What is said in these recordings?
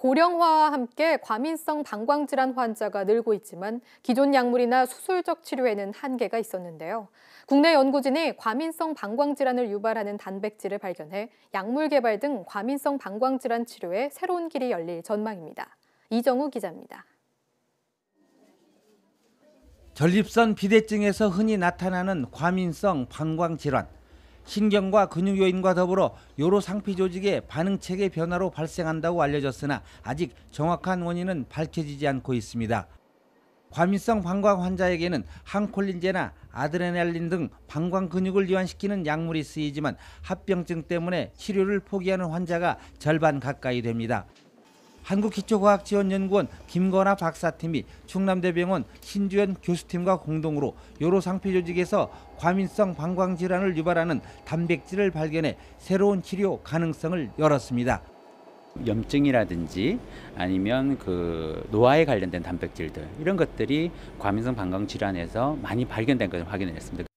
고령화와 함께 과민성 방광질환 환자가 늘고 있지만 기존 약물이나 수술적 치료에는 한계가 있었는데요. 국내 연구진이 과민성 방광질환을 유발하는 단백질을 발견해 약물 개발 등 과민성 방광질환 치료에 새로운 길이 열릴 전망입니다. 이정우 기자입니다. 전립선 비대증에서 흔히 나타나는 과민성 방광질환. 신경과 근육 요인과 더불어 여러 상피 조직의 반응체계 변화로 발생한다고 알려졌으나 아직 정확한 원인은 밝혀지지 않고 있습니다. 과민성 방광 환자에게는 항콜린제나 아드레날린 등 방광 근육을 이완시키는 약물이 쓰이지만 합병증 때문에 치료를 포기하는 환자가 절반 가까이 됩니다. 한국기초과학지원연구원 김건아 박사팀이 충남대병원 신주연 교수팀과 공동으로 여러 상피 조직에서 과민성 방광질환을 유발하는 단백질을 발견해 새로운 치료 가능성을 열었습니다. 염증이라든지 아니면 노화에 관련된 단백질들 이런 것들이 과민성 방광질환에서 많이 발견된 것을 확인했습니다.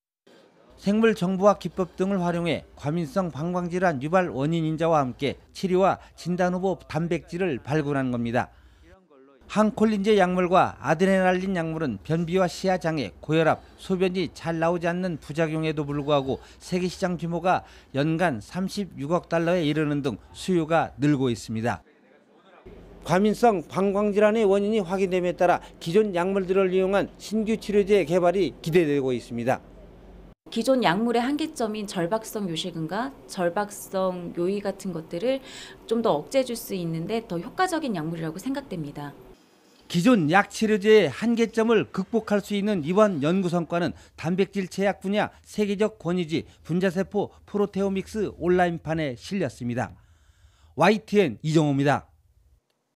생물 정보학 기법 등을 활용해 과민성 방광질환 유발 원인 인자와 함께 치료와 진단 후보 단백질을 발굴한 겁니다. 항콜린제 약물과 아드레날린 약물은 변비와 시야 장애, 고혈압, 소변이 잘 나오지 않는 부작용에도 불구하고 세계 시장 규모가 연간 36억 달러에 이르는 등 수요가 늘고 있습니다. 과민성 방광질환의 원인이 확인됨에 따라 기존 약물들을 이용한 신규 치료제 개발이 기대되고 있습니다. 기존 약물의 한계점인 절박성 요실금과 절박성 요이 같은 것들을 좀 더 억제해줄 수 있는데 더 효과적인 약물이라고 생각됩니다. 기존 약 치료제의 한계점을 극복할 수 있는 이번 연구 성과는 단백질 제약 분야 세계적 권위지 분자세포 프로테오믹스 온라인판에 실렸습니다. YTN 이정우입니다.